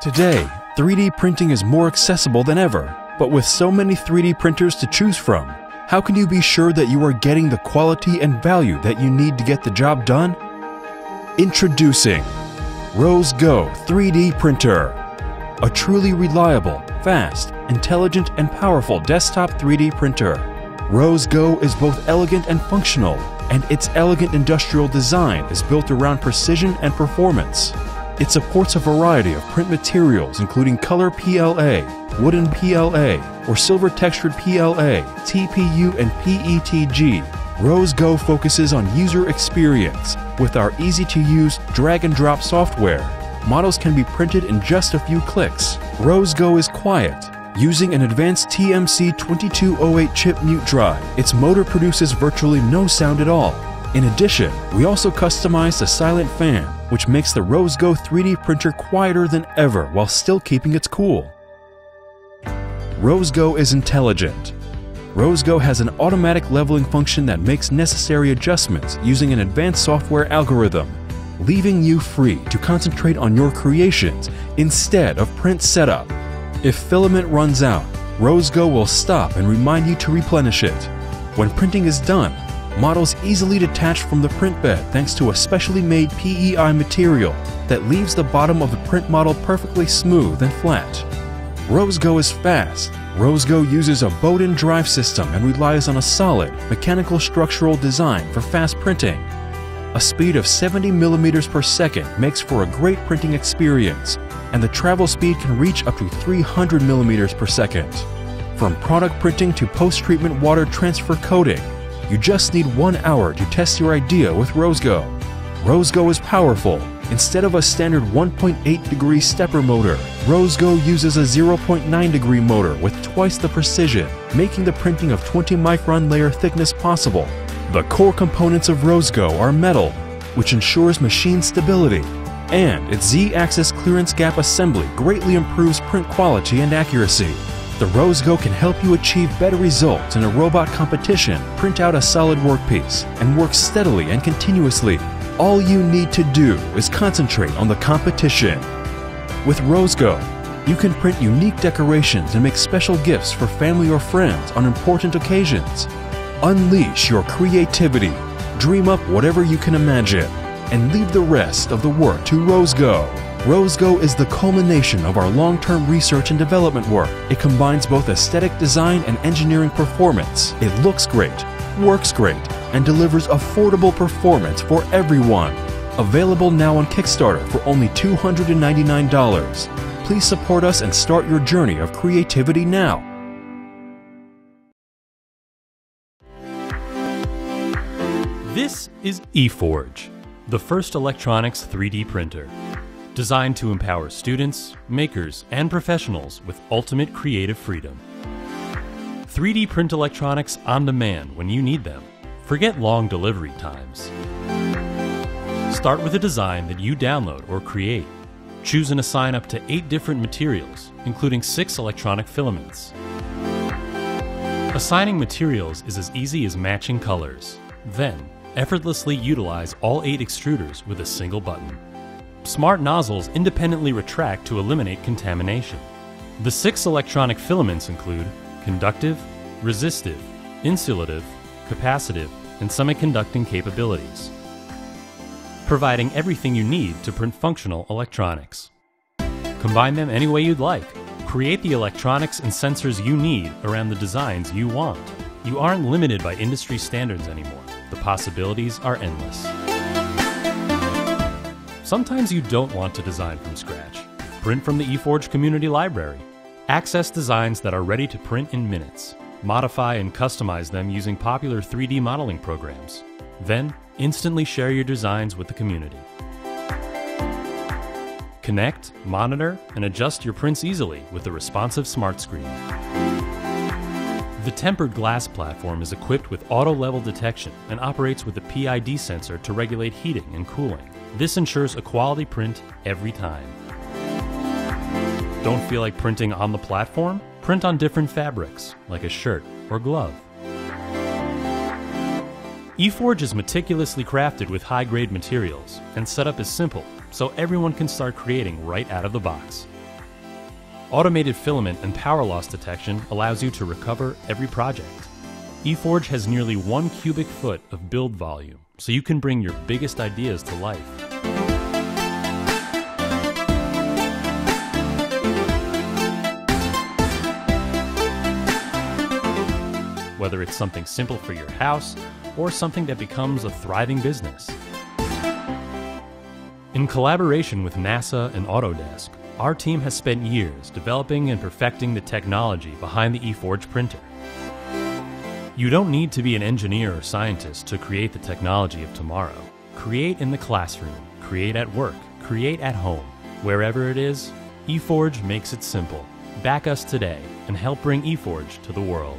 Today, 3D printing is more accessible than ever, but with so many 3D printers to choose from, how can you be sure that you are getting the quality and value that you need to get the job done? Introducing Rose Go 3D Printer, a truly reliable, fast, intelligent, and powerful desktop 3D printer. Rose Go is both elegant and functional, and its elegant industrial design is built around precision and performance. It supports a variety of print materials including color PLA, wooden PLA, or silver textured PLA, TPU and PETG. Rose Go focuses on user experience with our easy-to-use drag-and-drop software. Models can be printed in just a few clicks. Rose Go is quiet. Using an advanced TMC2208 chip mute drive, its motor produces virtually no sound at all. In addition, we also customized a silent fan, which makes the Rose Go 3D printer quieter than ever while still keeping its cool. Rose Go is intelligent. Rose Go has an automatic leveling function that makes necessary adjustments using an advanced software algorithm, leaving you free to concentrate on your creations instead of print setup. If filament runs out, Rose Go will stop and remind you to replenish it. When printing is done, models easily detach from the print bed thanks to a specially made PEI material that leaves the bottom of the print model perfectly smooth and flat. Rose Go is fast. Rose Go uses a Bowden drive system and relies on a solid, mechanical structural design for fast printing. A speed of 70 millimeters per second makes for a great printing experience, and the travel speed can reach up to 300 millimeters per second. From product printing to post-treatment water transfer coating, you just need 1 hour to test your idea with Rose Go. Rose Go is powerful. Instead of a standard 1.8 degree stepper motor, Rose Go uses a 0.9 degree motor with twice the precision, making the printing of 20 micron layer thickness possible. The core components of Rose Go are metal, which ensures machine stability, and its Z-axis clearance gap assembly greatly improves print quality and accuracy. The Rose Go can help you achieve better results in a robot competition, print out a solid workpiece, and work steadily and continuously. All you need to do is concentrate on the competition. With Rose Go, you can print unique decorations and make special gifts for family or friends on important occasions. Unleash your creativity, dream up whatever you can imagine, and leave the rest of the work to Rose Go. Rose Go is the culmination of our long-term research and development work. It combines both aesthetic design and engineering performance. It looks great, works great, and delivers affordable performance for everyone. Available now on Kickstarter for only $299. Please support us and start your journey of creativity now. This is eForge, the first electronics 3D printer. Designed to empower students, makers, and professionals with ultimate creative freedom. 3D print electronics on demand when you need them. Forget long delivery times. Start with a design that you download or create. Choose and assign up to 8 different materials, including 6 electronic filaments. Assigning materials is as easy as matching colors. Then, effortlessly utilize all 8 extruders with a single button. Smart nozzles independently retract to eliminate contamination. The 6 electronic filaments include conductive, resistive, insulative, capacitive, and semiconducting capabilities, providing everything you need to print functional electronics. Combine them any way you'd like. Create the electronics and sensors you need around the designs you want. You aren't limited by industry standards anymore. The possibilities are endless. Sometimes you don't want to design from scratch. Print from the eForge community library. Access designs that are ready to print in minutes. Modify and customize them using popular 3D modeling programs. Then, instantly share your designs with the community. Connect, monitor, and adjust your prints easily with a responsive smart screen. The tempered glass platform is equipped with auto-level detection and operates with a PID sensor to regulate heating and cooling. This ensures a quality print every time. Don't feel like printing on the platform? Print on different fabrics, like a shirt or glove. eForge is meticulously crafted with high-grade materials and set up is simple, so everyone can start creating right out of the box. Automated filament and power loss detection allows you to recover every project. eForge has nearly 1 cubic foot of build volume, so you can bring your biggest ideas to life. Whether it's something simple for your house or something that becomes a thriving business. In collaboration with NASA and Autodesk, our team has spent years developing and perfecting the technology behind the eForge printer. You don't need to be an engineer or scientist to create the technology of tomorrow. Create in the classroom, create at work, create at home. Wherever it is, eForge makes it simple. Back us today and help bring eForge to the world.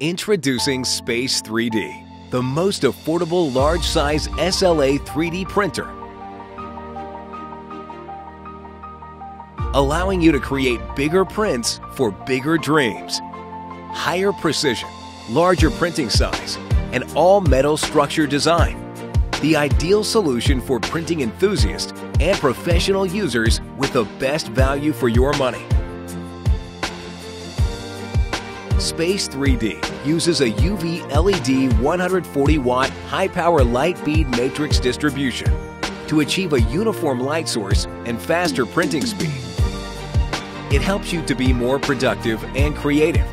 Introducing SPACE 3D, the most affordable large-size SLA 3D printer, allowing you to create bigger prints for bigger dreams. Higher precision, larger printing size, and all-metal structure design. The ideal solution for printing enthusiasts and professional users with the best value for your money. SPACE 3D uses a UV LED 140-watt high-power light bead matrix distribution to achieve a uniform light source and faster printing speed. It helps you to be more productive and creative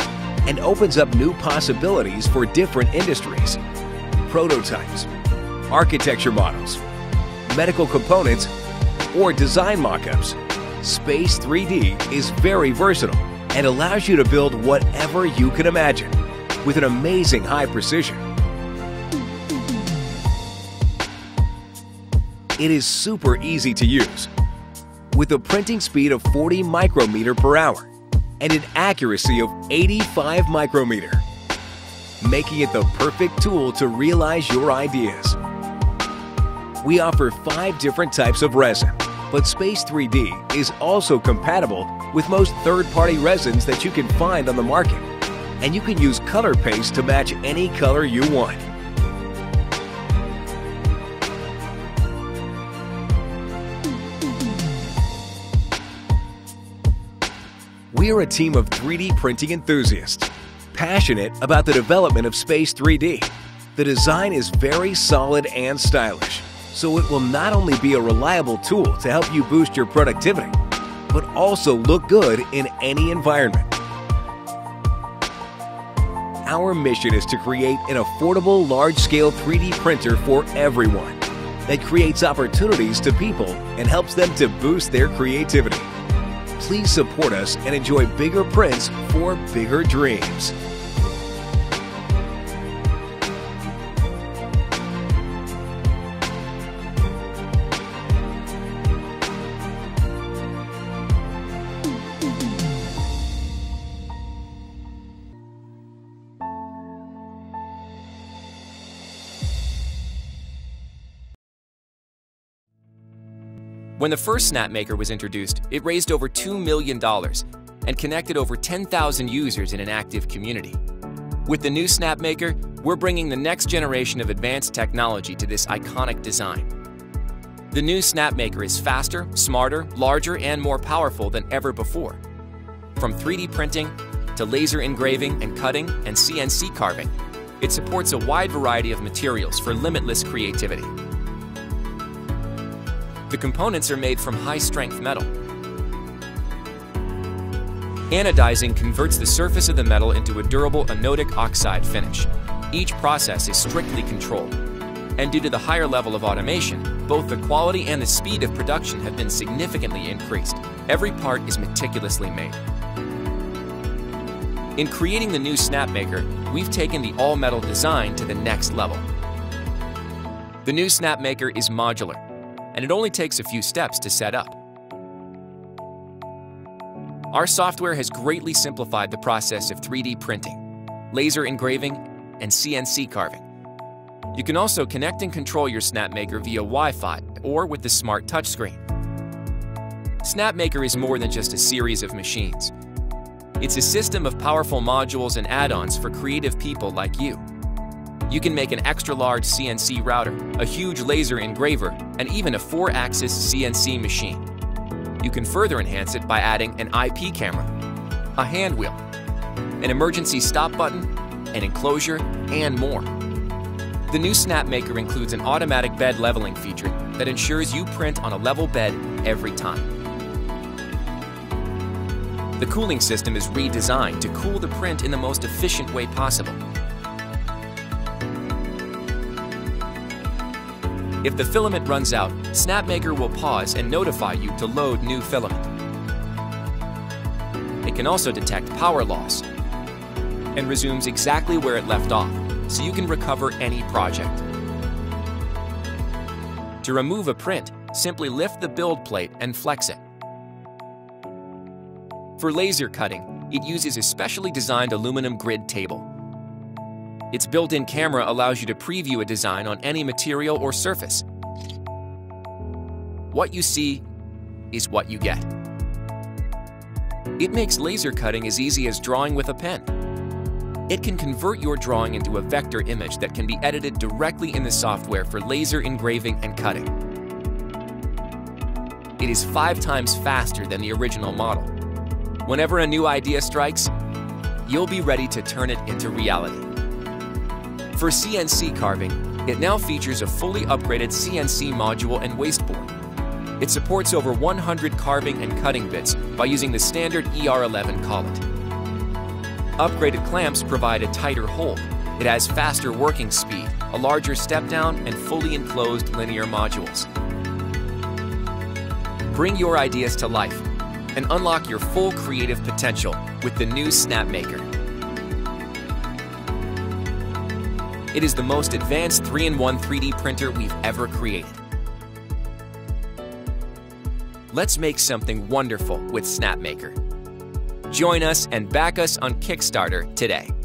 and opens up new possibilities for different industries, prototypes, architecture models, medical components, or design mock-ups. SPACE 3D is very versatile and allows you to build whatever you can imagine with an amazing high precision. It is super easy to use with a printing speed of 40 micrometer per hour and an accuracy of 85 micrometer, making it the perfect tool to realize your ideas. We offer 5 different types of resin, but SPACE 3D is also compatible with most third-party resins that you can find on the market, and you can use color paste to match any color you want. We are a team of 3D printing enthusiasts, passionate about the development of SPACE 3D. The design is very solid and stylish, so it will not only be a reliable tool to help you boost your productivity, but also look good in any environment. our mission is to create an affordable, large-scale 3D printer for everyone that creates opportunities to people and helps them to boost their creativity. Please support us and enjoy bigger prints for bigger dreams. When the first snapmaker was introduced, it raised over $2 million and connected over 10,000 users in an active community. With the new snapmaker, we're bringing the next generation of advanced technology to this iconic design. The new snapmaker is faster, smarter, larger, and more powerful than ever before. From 3D printing to laser engraving and cutting and CNC carving, it supports a wide variety of materials for limitless creativity. The components are made from high-strength metal. Anodizing converts the surface of the metal into a durable anodic oxide finish. Each process is strictly controlled, and due to the higher level of automation, both the quality and the speed of production have been significantly increased. Every part is meticulously made. In creating the new snapmaker, we've taken the all-metal design to the next level. The new snapmaker is modular, and it only takes a few steps to set up. Our software has greatly simplified the process of 3D printing, laser engraving, and CNC carving. You can also connect and control your snapmaker via Wi-Fi or with the smart touchscreen. Snapmaker is more than just a series of machines. It's a system of powerful modules and add-ons for creative people like you. You can make an extra-large CNC router, a huge laser engraver, and even a 4-axis CNC machine. You can further enhance it by adding an IP camera, a hand wheel, an emergency stop button, an enclosure, and more. The new snapmaker includes an automatic bed leveling feature that ensures you print on a level bed every time. The cooling system is redesigned to cool the print in the most efficient way possible. If the filament runs out, snapmaker will pause and notify you to load new filament. It can also detect power loss and resumes exactly where it left off, so you can recover any project. To remove a print, simply lift the build plate and flex it. For laser cutting, it uses a specially designed aluminum grid table. Its built-in camera allows you to preview a design on any material or surface. What you see is what you get. It makes laser cutting as easy as drawing with a pen. It can convert your drawing into a vector image that can be edited directly in the software for laser engraving and cutting. It is 5 times faster than the original model. Whenever a new idea strikes, you'll be ready to turn it into reality. For CNC carving, it now features a fully upgraded CNC module and wasteboard. It supports over 100 carving and cutting bits by using the standard ER11 collet. Upgraded clamps provide a tighter hold. It has faster working speed, a larger step down, and fully enclosed linear modules. Bring your ideas to life and unlock your full creative potential with the new snapmaker. It is the most advanced 3-in-1 3D printer we've ever created. Let's make something wonderful with snapmaker. Join us and back us on Kickstarter today.